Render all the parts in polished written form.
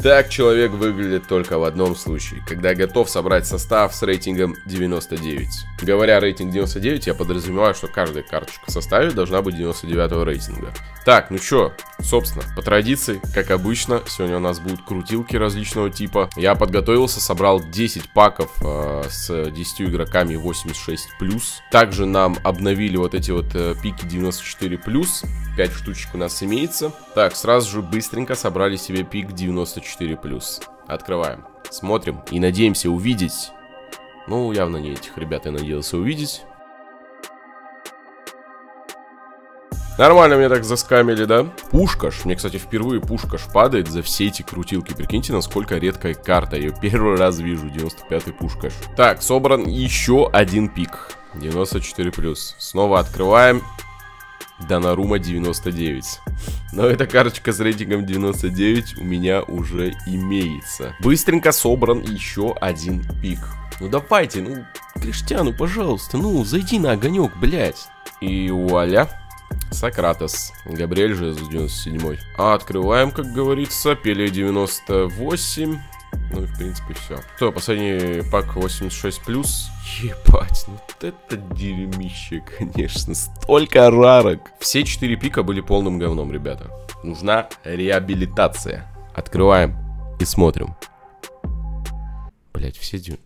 Так человек выглядит только в одном случае, когда готов собрать состав с рейтингом 99. Говоря рейтинг 99, я подразумеваю, что каждая карточка в составе должна быть 99 рейтинга. Так, ну чё, собственно, по традиции, как обычно, сегодня у нас будут крутилки различного типа. Я подготовился, собрал 10 паков с 10 игроками 86+. Также нам обновили вот эти вот пики 94+, 5 штучек у нас имеется. Так, сразу же быстренько собрали себе пик 94+. Открываем, смотрим и надеемся увидеть. Ну, явно не этих ребят я надеялся увидеть. Нормально меня так заскамили, да? Пушкаш. Мне, кстати, впервые Пушкаш падает за все эти крутилки. Прикиньте, насколько редкая карта. Я ее первый раз вижу. 95-й Пушкаш. Так, собран еще один пик. 94+. Снова открываем. Доннарумма 99. Но эта карточка с рейтингом 99 у меня уже имеется. Быстренько собран еще один пик. Ну давайте, ну, Криштиану, пожалуйста, ну, зайди на огонек, блядь. И вуаля. Сократос. Габриэль Жез 97-й. А открываем, как говорится, Пеле 98. Ну и в принципе все. Что, последний пак 86+. Ебать, ну вот это дерьмище, конечно. Столько рарок. Все 4 пика были полным говном, ребята. Нужна реабилитация. Открываем и смотрим. Блять, все дюймы.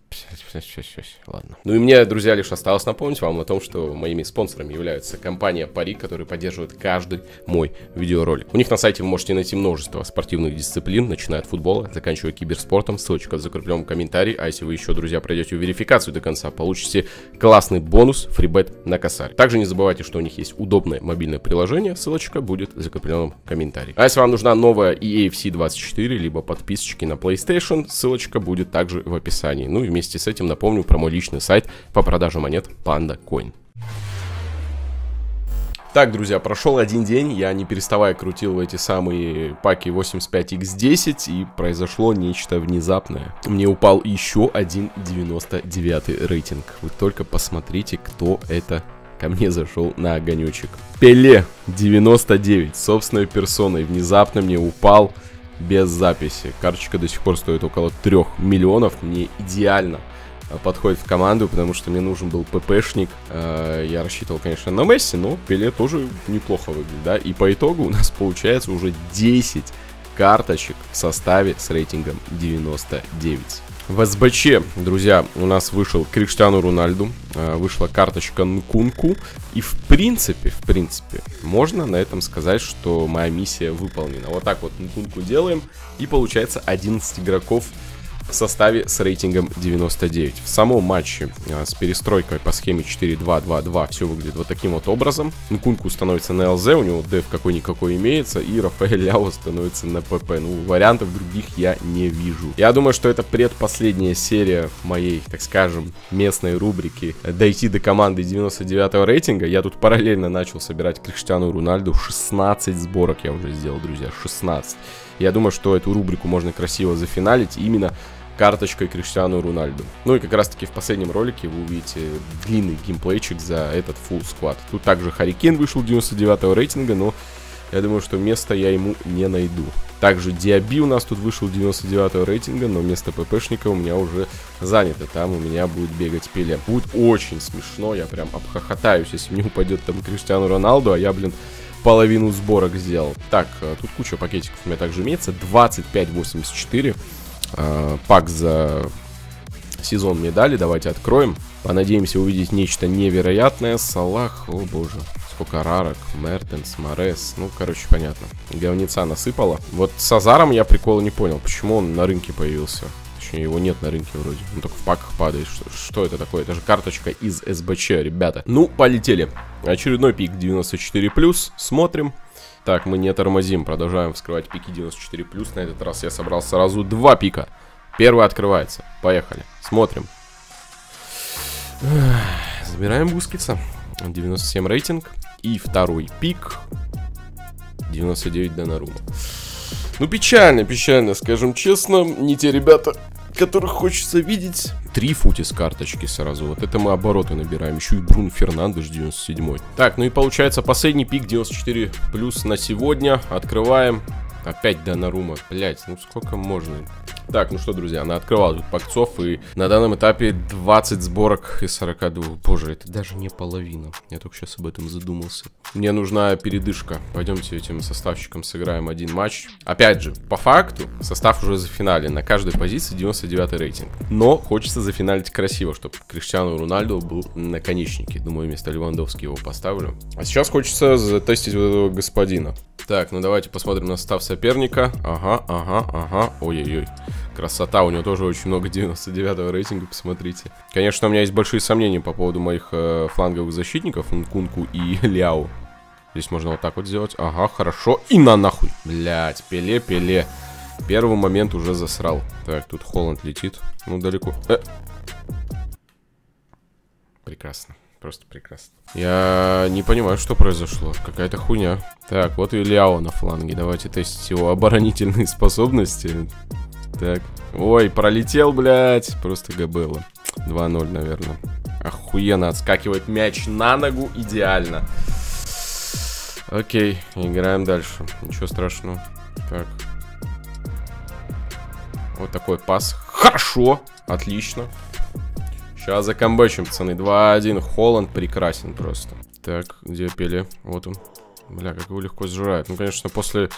Ладно. Ну и мне, друзья, лишь осталось напомнить вам о том, что моими спонсорами является компания Пари, которая поддерживает каждый мой видеоролик. У них на сайте вы можете найти множество спортивных дисциплин, начиная от футбола, заканчивая киберспортом. Ссылочка в закрепленном комментарии. А если вы еще, друзья, пройдете верификацию до конца, получите классный бонус фрибет на косарь. Также не забывайте, что у них есть удобное мобильное приложение. Ссылочка будет в закрепленном комментарии. А если вам нужна новая EAFC 24, либо подписочки на PlayStation, ссылочка будет также в описании. Ну и вместе с этим напомню про мой личный сайт по продаже монет PandaCoin. Так, друзья, прошел один день, я не переставая крутил эти самые паки 85x10, и произошло нечто внезапное. Мне упал еще один 99 рейтинг. Вы только посмотрите, кто это ко мне зашел на огонечек. Пеле 99, собственной персоной, внезапно мне упал без записи. Карточка до сих пор стоит около 3 миллионов. Мне идеально подходит в команду, потому что мне нужен был ППшник. Я рассчитывал, конечно, на Месси, но Пеле тоже неплохо выглядит, да? И по итогу у нас получается уже 10 карточек в составе с рейтингом 99. В СБЧ, друзья, у нас вышел Криштиану Роналду, вышла карточка Нкунку. И в принципе, можно на этом сказать, что моя миссия выполнена. Вот так вот Нкунку делаем, и получается 11 игроков в составе с рейтингом 99. В самом матче с перестройкой по схеме 4-2-2-2 все выглядит вот таким вот образом. Нкунку становится на ЛЗ, у него деф какой-никакой имеется, и Рафаэль Леау становится на ПП. Ну, вариантов других я не вижу. Я думаю, что это предпоследняя серия моей, так скажем, местной рубрики «Дойти до команды 99-го рейтинга». Я тут параллельно начал собирать Криштиану Роналду. 16 сборок я уже сделал, друзья, 16. Я думаю, что эту рубрику можно красиво зафиналить именно карточкой Криштиану Роналду. Ну и как раз таки в последнем ролике вы увидите длинный геймплейчик за этот full squad. Тут также Харикен вышел 99 рейтинга, но я думаю, что места я ему не найду. Также Диаби у нас тут вышел 99 рейтинга, но место ППшника у меня уже занято. Там у меня будет бегать Пеле. Будет очень смешно, я прям обхохотаюсь, если мне упадет там Криштиану Роналду, а я, блин, половину сборок сделал. Так, тут куча пакетиков у меня также имеется. 25-84. Пак за сезон мне дали. Давайте откроем. Понадеемся увидеть нечто невероятное. Салах, о боже, сколько рарок. Мертенс, Маррес, ну, короче, понятно. Говнеца насыпала. Вот с Азаром я прикола не понял, почему он на рынке появился. Точнее, его нет на рынке вроде. Он только в паках падает. Что это такое? Это же карточка из СБЧ, ребята. Ну, полетели. Очередной пик 94+. Смотрим. Так, мы не тормозим, продолжаем вскрывать пики 94+. На этот раз я собрал сразу 2 пика. Первый открывается. Поехали. Смотрим. Забираем Бускетса. 97 рейтинг. И второй пик. 99 Доннарумма. Ну, печально, печально, скажем честно. Не те ребята, которых хочется видеть. 3 фути с карточки сразу. Вот это мы обороты набираем. Еще и Брун Фернандеш 97-й. Так, ну и получается последний пик 94 плюс на сегодня. Открываем. Опять Доннарумма, блять, ну сколько можно. Так, ну что, друзья, она открывала тут покцов, и на данном этапе 20 сборок из 42. Боже, это даже не половина. Я только сейчас об этом задумался. Мне нужна передышка. Пойдемте этим составщиком сыграем один матч. Опять же, по факту, состав уже зафинален. На каждой позиции 99 рейтинг. Но хочется зафиналить красиво, чтобы Криштиану Роналду был на конечнике. Думаю, вместо Левандовски его поставлю. А сейчас хочется затестить вот этого господина. Так, ну давайте посмотрим на состав соперника. Ага, ага, ага. Ой-ой-ой. Красота, у него тоже очень много 99-го рейтинга, посмотрите. Конечно, у меня есть большие сомнения по поводу моих фланговых защитников, Нкунку и Ляо. Здесь можно вот так вот сделать. Ага, хорошо. И на нахуй. Блять, Пеле, Пеле. Первый момент уже засрал. Так, тут Холанд летит. Ну, далеко. Прекрасно. Просто прекрасно. Я не понимаю, что произошло. Какая-то хуйня. Так, вот и Ляо на фланге. Давайте тестить его оборонительные способности. Так. Ой, пролетел, блядь. Просто габелла. 2-0, наверное. Охуенно отскакивает мяч на ногу. Идеально. Окей, играем дальше. Ничего страшного. Так. Вот такой пас. Хорошо. Отлично. Сейчас закомбэчим, пацаны. 2-1. Холанд прекрасен просто. Так, где Пеле? Вот он. Бля, как его легко сжирает. Ну, конечно, после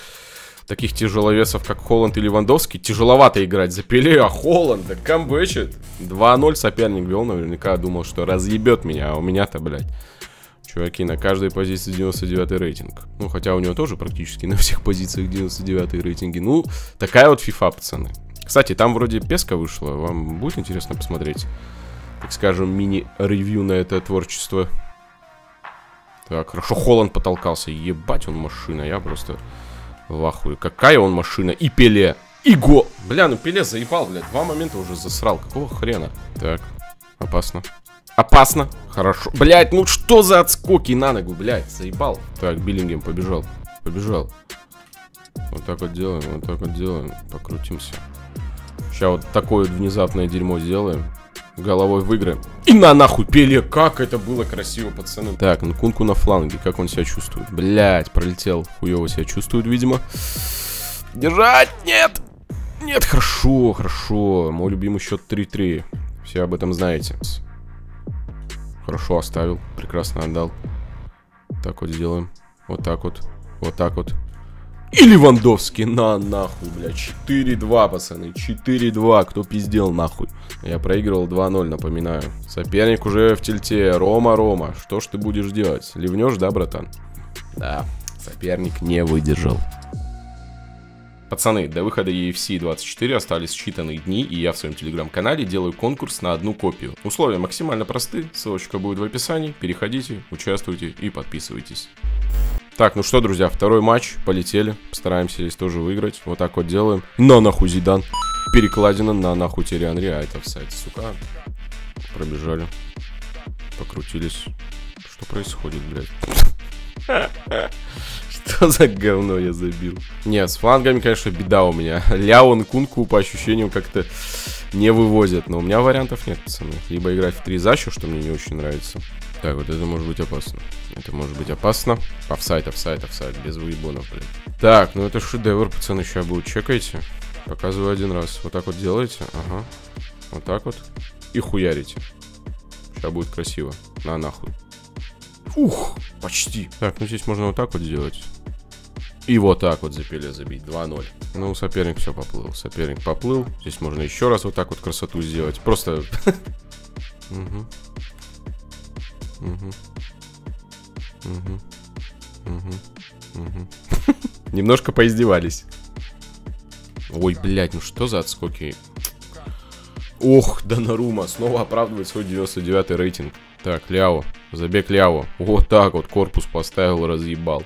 таких тяжеловесов, как Холанд и Левандовский, тяжеловато играть за Пеле, а Холанд так камбэчит. 2-0 соперник вел. Наверняка думал, что разъебет меня. А у меня-то, блядь, чуваки, на каждой позиции 99 рейтинг. Ну, хотя у него тоже практически на всех позициях 99 рейтинги. Ну, такая вот фифа, пацаны. Кстати, там вроде песка вышла. Вам будет интересно посмотреть, так скажем, мини-ревью на это творчество. Так, хорошо, Холанд потолкался. Ебать, он машина. Я просто в ахуе. Какая он машина. И Пеле. И гол. Бля, ну Пеле заебал, бля. Два момента уже засрал. Какого хрена? Так, опасно. Опасно. Хорошо. Блядь, ну что за отскоки на ногу, блядь. Заебал. Так, Беллингем побежал. Побежал. Вот так вот делаем. Вот так вот делаем. Покрутимся. Сейчас вот такое вот внезапное дерьмо сделаем. Головой в игры. И на нахуй Пеле. Как это было красиво, пацаны. Так, Нкунку на фланге. Как он себя чувствует? Блять, пролетел. Хуево себя чувствует, видимо. Держать! Нет! Нет, хорошо, хорошо. Мой любимый счет 3-3. Все об этом знаете. Хорошо оставил. Прекрасно отдал. Так вот сделаем. Вот так вот. Вот так вот. И Левандовский, на нахуй, бля, 4-2, пацаны, 4-2, кто пиздел нахуй. Я проигрывал 2-0, напоминаю. Соперник уже в тельте, Рома, Рома, что ж ты будешь делать? Ливнешь, да, братан? Да, соперник не выдержал. Пацаны, до выхода EAFC 24 остались считанные дни, и я в своем телеграм-канале делаю конкурс на одну копию. Условия максимально просты, ссылочка будет в описании, переходите, участвуйте и подписывайтесь. Так, ну что, друзья, второй матч, полетели, постараемся здесь тоже выиграть, вот так вот делаем. На нахуй Зидан, перекладина на нахуй Терри Анри, а это офсайд, сука. Пробежали, покрутились. Что происходит, блядь? Что за говно я забил? Нет, с флангами, конечно, беда у меня. Ляо, Нкунку по ощущениям как-то не вывозят, но у меня вариантов нет, пацаны. Либо играть в 3 за счет, что мне не очень нравится. Так, вот это может быть опасно. Это может быть опасно. Офсайд, офсайд, офсайд. Без выебонов, блин. Так, ну это шедевр, пацаны, сейчас будут. Чекайте. Показываю один раз. Вот так вот делаете. Ага. Вот так вот. И хуярите. Сейчас будет красиво. На нахуй. Ух, почти. Так, ну здесь можно вот так вот сделать. И вот так вот за Пеле забить. 2-0. Ну, соперник все поплыл. Соперник поплыл. Здесь можно еще раз вот так вот красоту сделать. Просто... Немножко поиздевались. Ой, блядь, ну что за отскоки. Ох, Доннарумма снова оправдывает свой 99-й рейтинг. Так, Ляо, забег Ляо. Вот так вот, корпус поставил, разъебал.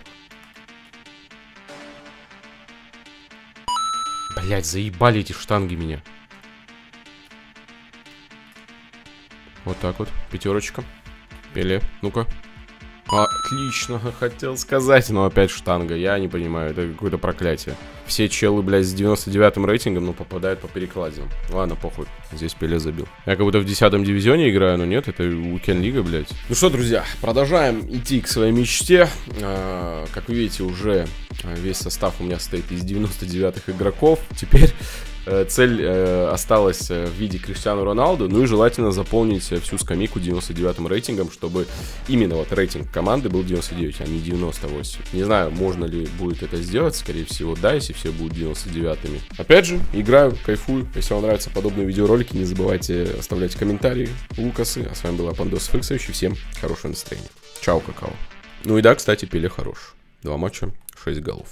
Блядь, заебали эти штанги меня. Вот так вот, пятерочка. Пеле, ну-ка. Отлично, хотел сказать, но опять штанга, я не понимаю, это какое-то проклятие. Все челы, блядь, с 99-м рейтингом, но попадают по перекладинам. Ладно, похуй, здесь Пеле забил. Я как будто в 10-м дивизионе играю, но нет, это уикенд-лига, блядь. Ну что, друзья, продолжаем идти к своей мечте. Как вы видите, уже весь состав у меня состоит из 99-х игроков. Теперь... цель осталась в виде Криштиану Роналду, ну и желательно заполнить всю скамейку 99-м рейтингом, чтобы именно вот рейтинг команды был 99, а не 98. Не знаю, можно ли будет это сделать, скорее всего да, если все будут 99-ми. Опять же, играю, кайфую, если вам нравятся подобные видеоролики, не забывайте оставлять комментарии, лукасы. А с вами была PandaCoin, всем хорошего настроения. Чао, какао. Ну и да, кстати, Пеле хорош. 2 матча, 6 голов.